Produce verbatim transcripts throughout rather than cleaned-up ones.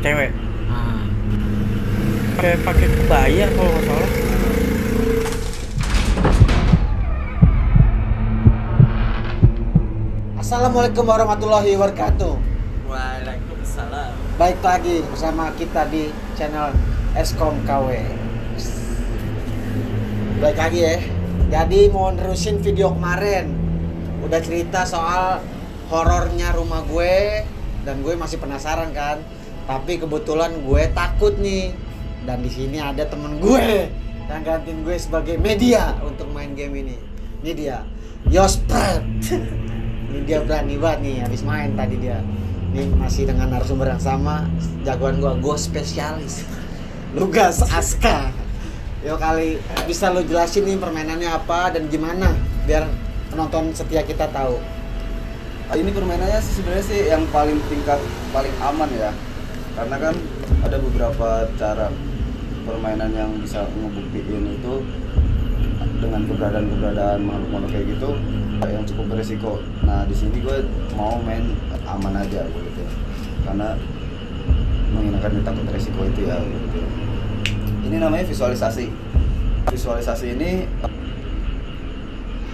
cewek. Ah. Pakai pakai kebaya kalau nggak salah. Assalamualaikum warahmatullahi wabarakatuh. Waalaikumsalam. Baik lagi bersama kita di channel Eskom K W. Baik lagi ya. Jadi mau nerusin video kemarin. Udah cerita soal horornya rumah gue dan gue masih penasaran kan. Tapi kebetulan gue takut nih. Dan di sini ada temen gue yang gantiin gue sebagai media untuk main game ini. Ini dia, Yospret. Ini dia berani banget nih, habis main tadi dia. Ini masih dengan narasumber yang sama, jagoan gua, gua spesialis Lugas Aska. Yo kali, bisa lu jelasin nih permainannya apa dan gimana biar penonton setia kita tahu. Ini permainannya sebenarnya sih yang paling tingkat paling aman ya. Karena kan ada beberapa cara permainan yang bisa ngebuktiin itu dengan keberadaan-keberadaan makhluk-makhluk kayak gitu yang cukup beresiko. Nah di sini gue mau main aman aja gitu, karena menghilangkan takut resiko itu ya. Gitu. Ini namanya visualisasi. Visualisasi ini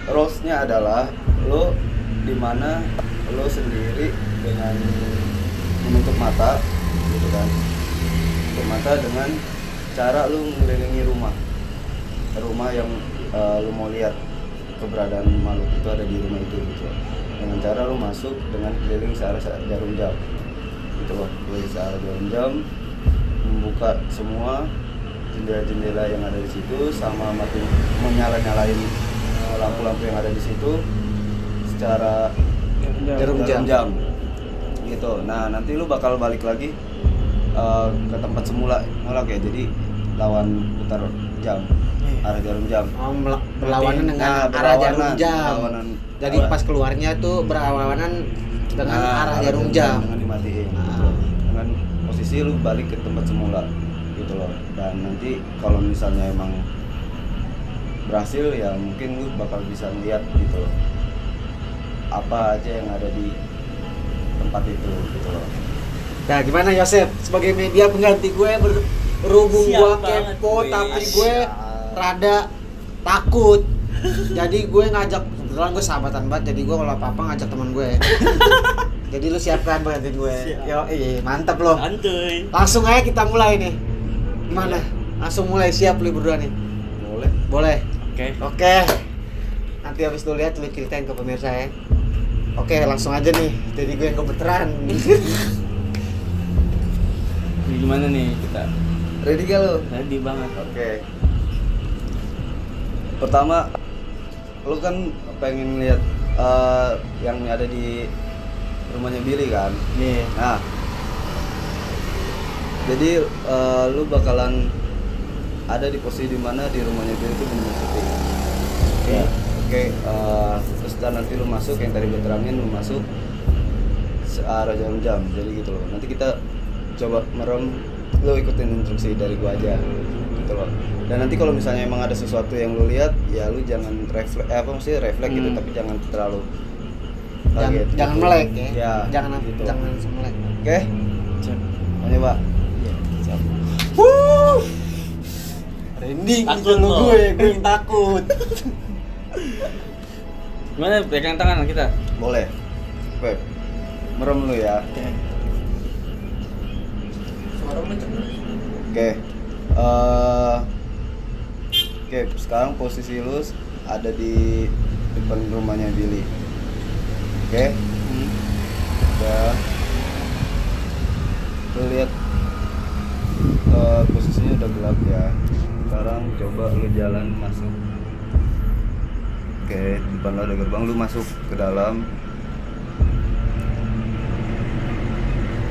rules-nya adalah lo dimana lo sendiri dengan menutup mata, gitu kan? Menutup mata dengan cara lo mengelilingi rumah, rumah yang uh, lo mau lihat keberadaan makhluk itu ada di rumah itu gitu. Dengan cara lo masuk dengan keliling searah jarum jam gitu loh, keliling searah jarum jam, membuka semua jendela-jendela yang ada di situ, sama mati menyala-nyalain lampu-lampu yang ada di situ secara jarum jam, jam gitu. Nah nanti lo bakal balik lagi uh, ke tempat semula nolak ya, jadi lawan putar jam, arah jarum jam. Oh, berlawanan dengan nah, arah jarum jam. Jadi pas keluarnya tuh berlawanan dengan nah, arah jarum jam. Dengan dimatiin. Nah. Gitu. Dengan posisi lu balik ke tempat semula gitu loh. Dan nanti kalau misalnya emang berhasil ya mungkin lu bakal bisa lihat gitu loh. Apa aja yang ada di tempat itu gitu loh. Nah, gimana Yosep sebagai media pengganti gue, berhubung gue kepo tapi gue rada takut, jadi gue ngajak, kebetulan gue sahabatan banget, jadi gue kalau apa-apa ngajak teman gue. Jadi lu siapkan berarti gue. Siap. Yo, iya, mantep loh. Santuy. Langsung aja kita mulai nih. Gimana? Langsung mulai, siap lu berdua nih? Boleh. Boleh. Oke. Okay. Oke. Okay. Nanti habis lu lihat lu ceritain ke pemirsa ya. Oke, okay, langsung aja nih. Jadi gue yang kebetulan. Gimana nih kita? Ready gak lu? Ready banget. Oke. Okay. Pertama, lu kan pengen lihat uh, yang ada di rumahnya Billy kan? Iya. Yeah. Nah, jadi uh, lu bakalan ada di posisi dimana di rumahnya Billy itu benar-benar sepi. Oke. Yeah. Oke. Okay, uh, terus nanti lu masuk yang tadi gue terangin, lu masuk searah jam-jam, jadi gitu loh. Nanti kita coba merem, lu ikutin instruksi dari gua aja. Gitu loh. Dan nanti kalau misalnya emang ada sesuatu yang lu lihat, ya lu jangan refleks, eh, apa maksudnya refleks hmm. gitu, tapi jangan terlalu jangan, gitu. Jangan melek ya, ya jangan gitu. Jangan melek. Oke? Mau coba? Iya, siap. Wuh! Rending gitu lu gue, gue yang takut. Gimana pegang tangan kita? Boleh. Web. Merem lu ya. Oke. Suara macam mana? Oke. Uh, Oke, okay, sekarang posisi lu ada di depan rumahnya Billy. Oke, okay. hmm. Udah. Lu lihat uh, posisinya udah gelap ya. Sekarang coba lu jalan masuk. Oke, okay, depan lu ada gerbang, lu masuk ke dalam.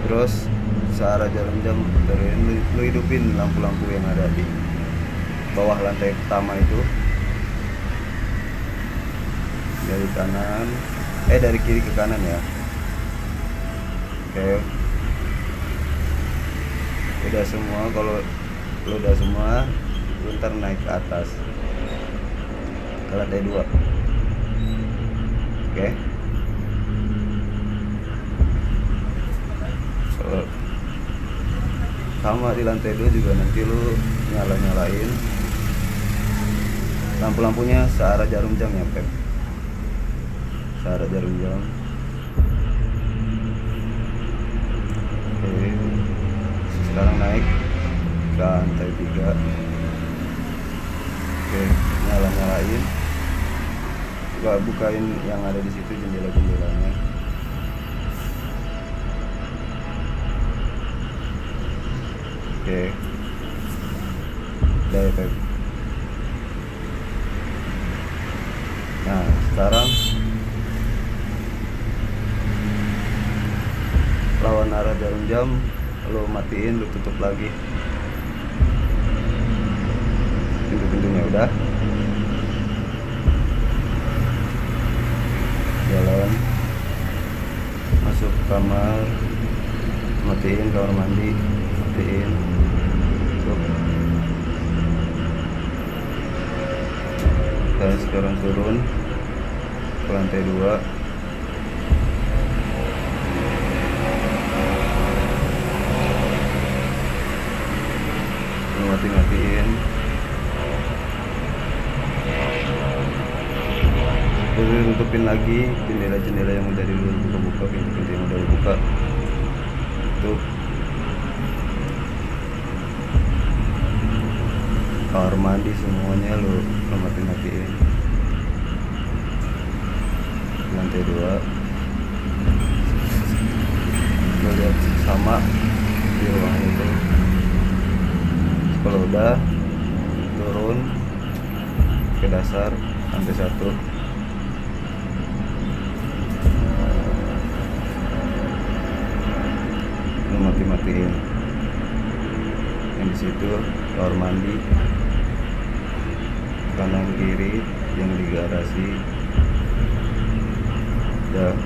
Terus searah jarum jam dari lu, lu hidupin lampu-lampu yang ada di bawah lantai pertama itu, dari kanan eh dari kiri ke kanan ya. Oke okay. Udah semua, kalau lu udah semua lu ntar naik ke atas ke lantai dua. Oke okay. sama di lantai dua juga nanti lu nyala-nyalain lampu-lampunya searah jarum jam ya Pep, searah jarum jam. Oke, sekarang naik ke lantai tiga. Oke, nyala-nyalain, coba bukain yang ada di situ jendela-jendelanya. Oke, udah ya Pep. Nah sekarang lawan arah jarum jam lo matiin, lo tutup lagi pintu-pintunya. Udah jalan masuk kamar, matiin kamar mandi, matiin. Dan sekarang turun ke lantai dua. Mati-matiin. Terus tutupin lagi jendela-jendela yang udah dibuka-buka, pintu-pintu yang udah dibuka. Tuh. Kamar mandi semuanya lu mati-matiin. Lantai dua lu lihat sama di ruang itu. Kalau udah turun ke dasar lantai satu. Lu mati-matiin yang di situ, kamar mandi kanan kiri yang di garasi. Udah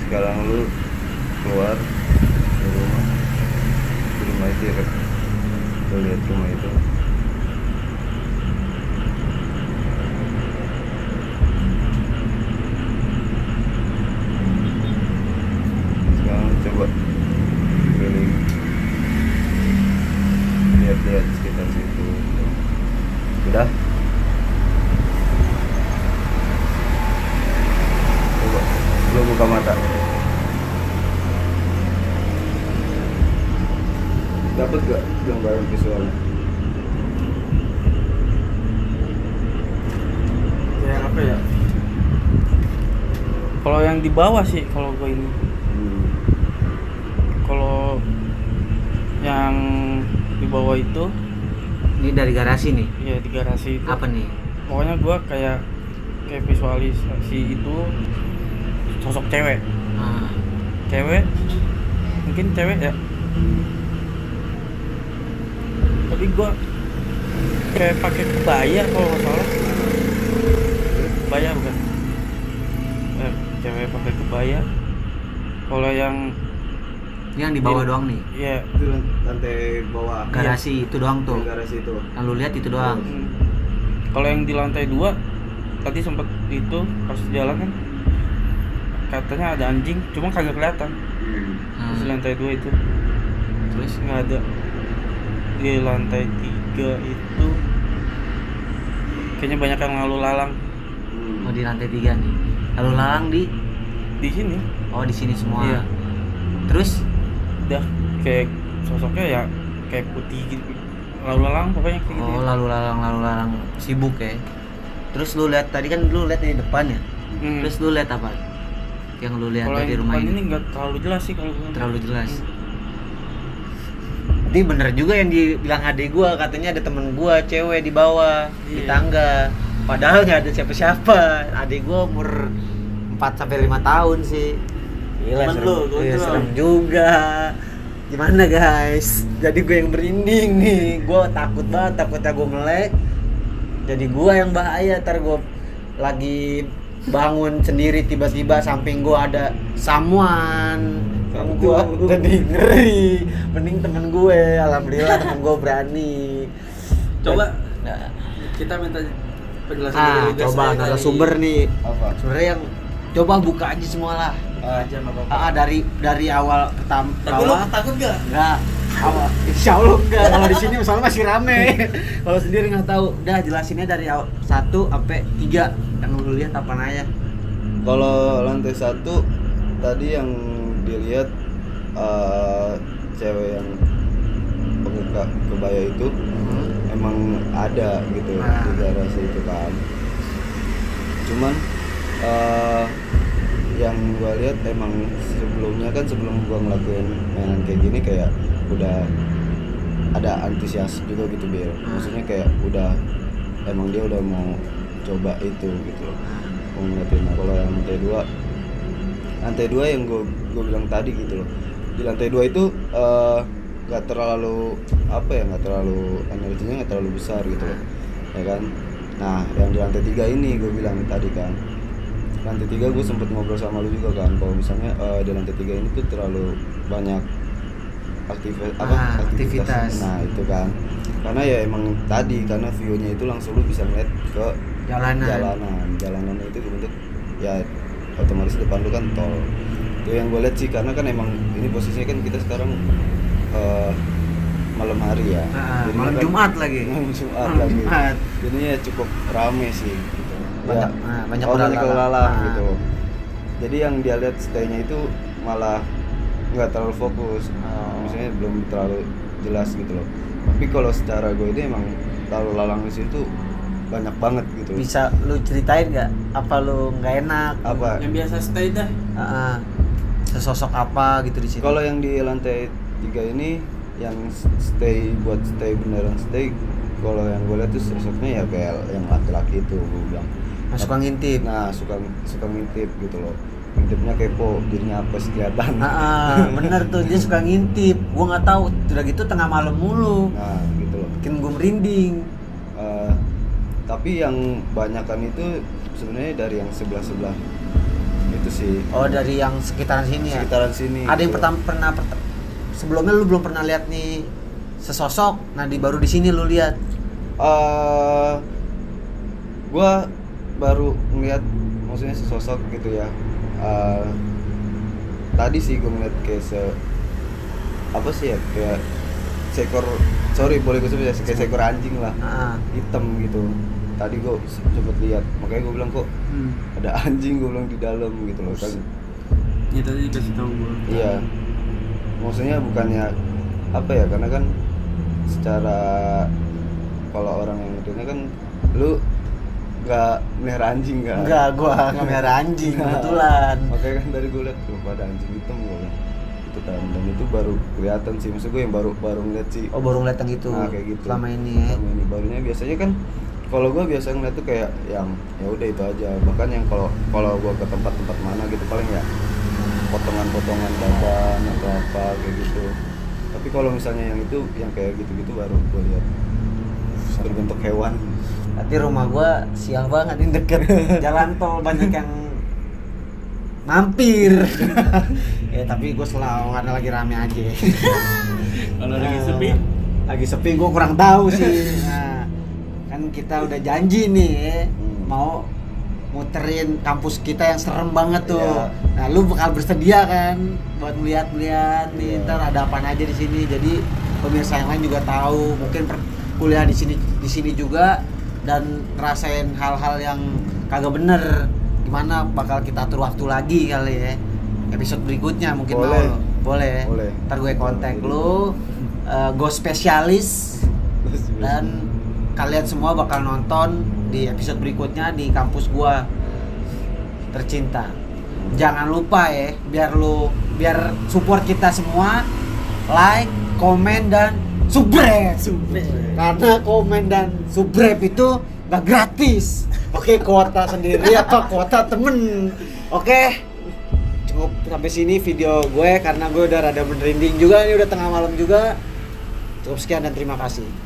sekarang lu keluar ke rumah, ke rumah itu ya Kak. Lu lihat rumah itu, sekarang coba lihat di sekitar situ. Udah coba lu buka mata, dapat gak gambaran visualnya? Ya apa ya, kalau yang di bawah sih kalau gue ini hmm. kalau yang di bawah itu ini dari garasi nih. Iya di garasi itu. Apa nih? Pokoknya gua kayak kayak visualisasi itu sosok cewek. Ah. Cewek, mungkin cewek ya. Tapi gua kayak pakai kebaya kalau nggak salah. Kebaya bukan? Eh, cewek pakai kebaya. Kalau yang yang di bawah doang nih. Iya, itu lantai bawah. Garasi ya. Itu doang tuh. Garasi itu. Yang lu lihat itu doang. Hmm. Kalau yang di lantai dua tadi sempet itu pas jalan kan katanya ada anjing, cuma kagak kelihatan. Hmm. Terus di lantai dua itu. Terus nggak ada. Di lantai tiga itu kayaknya banyak yang lalu lalang. Oh di lantai tiga nih. Lalu lalang di di sini. Oh di sini semua. Iya. Terus udah kayak sosoknya ya kayak putih gitu, lalu-lalang pokoknya kayak gitu. Oh lalu-lalang, lalu-lalang sibuk ya. Terus lu lihat tadi kan lu lihat di depan ya. Hmm. Terus lu lihat apa yang lu lihat dari rumah ini? Ini nggak terlalu jelas sih kalau terlalu jelas. Tapi hmm. bener juga yang dibilang adik gua, katanya ada temen gua cewek di bawah. Yeah. Di tangga, padahal nggak ada siapa-siapa. Adik gua umur empat sampai lima tahun sih. Gila, temen serem, lu, iya, serem juga. Gimana guys? Jadi gue yang merinding nih. Gue takut banget, takutnya gue melek. Jadi gue yang bahaya. Ntar gue lagi bangun sendiri tiba-tiba samping gue ada someone. Kamu gue jadi ngeri. Mending temen gue. Alhamdulillah temen gue berani. Coba nah, kita minta penjelasan ah, dari coba narasumber nih. Apa? Sebenarnya yang Coba buka aja semua lah. Buka aja nggak apa-apa. Ah, dari dari awal pertama. Tapi lo takut nggak? Nggak. Awal. Insya Allah nggak. Kalau di sini misalnya masih rame. Kalau sendiri nggak tahu. Udah jelasinnya dari awal satu sampai tiga yang lu lihat apa aja. Kalau lantai satu tadi yang dilihat uh, cewek yang buka kebaya itu hmm. emang ada gitu nah. di garasi itu kan. Cuman uh, yang gua lihat emang sebelumnya kan sebelum gua ngelakuin mainan kayak gini kayak udah ada antusias juga gitu Bill. Maksudnya kayak udah emang dia udah mau coba itu gitu loh. Ngeliatin kalau yang lantai dua, lantai dua yang gua gua bilang tadi gitu loh. Di lantai dua itu uh, nggak terlalu apa ya nggak terlalu energinya nggak terlalu besar gitu loh ya kan. Nah yang di lantai tiga ini gue bilang tadi kan, lantai tiga gue sempet ngobrol sama lu juga kan kalau misalnya uh, di lantai tiga ini tuh terlalu banyak aktivitas ah, apa aktivitas. aktivitas nah itu kan karena ya emang tadi karena view-nya itu langsung lu bisa ngeliat ke jalanan jalanan jalanan itu bentuk ya otomatis depan lu kan tol itu yang gue lihat sih karena kan emang ini posisinya kan kita sekarang Uh, malam hari ya, nah, malam kan, Jumat lagi, malam Jumat malam lagi, Jumat. Jadinya cukup rame sih, gitu. Banyak, ya, nah, banyak orang kelelahan nah. gitu. Jadi yang dia lihat stay-nya itu malah nggak terlalu fokus, nah, maksudnya belum terlalu jelas gitu loh. Tapi kalau secara gue ini emang lalu lalang di situ banyak banget gitu. Bisa lu ceritain nggak? Apa lu nggak enak? Apa? Yang biasa stay dah. Uh, sesosok apa gitu di situ? Kalau yang di lantai tiga ini yang stay buat stay beneran stay kalau yang gue lihat tuh sosoknya ya kayak yang laki-laki itu gue bilang nah, suka ngintip nah suka suka ngintip gitu loh ngintipnya kepo dirinya apa kelihatan nah, ah, bener tuh dia suka ngintip gue nggak tahu udah gitu tengah malam mulu nah gitu loh bikin gue merinding uh, tapi yang banyakan itu sebenarnya dari yang sebelah-sebelah itu sih oh dari yang sekitaran sini sekitaran ya? Sini ada gitu yang pertama pernah pertama sebelumnya lu belum pernah lihat nih sesosok, nah di baru di sini lu lihat. Uh, gua baru ngeliat maksudnya sesosok gitu ya. Uh, tadi sih gua ngeliat kayak se apa sih ya kayak seekor sorry boleh gue sebut ya kayak seekor anjing lah uh. hitam gitu. Tadi gua sempet lihat, makanya gua bilang kok hmm. ada anjing gua bilang di dalam gitu loh kan. Ya tadi dikasih tahu gua. Iya. Maksudnya bukannya apa ya karena kan secara kalau orang yang ngedenya kan lu nggak melihara anjing kan? Nggak, gua nggak melihara anjing kebetulan. Makanya kan dari gue liat tuh pada anjing hitam gue kan itu kan dan itu baru kelihatan sih maksud gue yang baru baru ngeliat sih. Oh baru ngeliat yang itu. Nah kayak gitu. Selama ini. Selama ini barunya biasanya kan kalau gue biasa ngeliat tuh kayak yang ya udah itu aja bahkan yang kalau kalau gue ke tempat-tempat mana gitu paling ya potongan-potongan badan atau apa kayak gitu. Tapi kalau misalnya yang itu yang kayak gitu-gitu baru gue lihat berbentuk hewan. Nanti rumah gue sial banget ini deket jalan tol banyak yang mampir. Ya tapi gue selalu karena lagi rame aja. Kalau nah, lagi sepi, lagi sepi gue kurang tahu sih. Nah, kan kita udah janji nih hmm. mau muterin kampus kita yang serem banget tuh. Yeah. Nah, lu bakal bersedia kan buat melihat-lihat nih yeah. ntar ada apa aja di sini. Jadi pemirsa yang lain juga tahu, mungkin kuliah di sini di sini juga dan ngerasain hal-hal yang kagak bener. Gimana bakal kita atur waktu lagi kali ya. Episode berikutnya mungkin boleh. Mau boleh. Boleh. Ntar gue kontak lu uh, go spesialis dan kalian semua bakal nonton di episode berikutnya di kampus gua tercinta. Jangan lupa ya, biar lu biar support kita semua, like, komen dan subrep. Karena komen dan subrep itu nggak gratis. Oke, kuota sendiri apa kuota temen. Oke. Cukup sampai sini video gue karena gue udah rada merinding juga ini udah tengah malam juga. Cukup sekian dan terima kasih.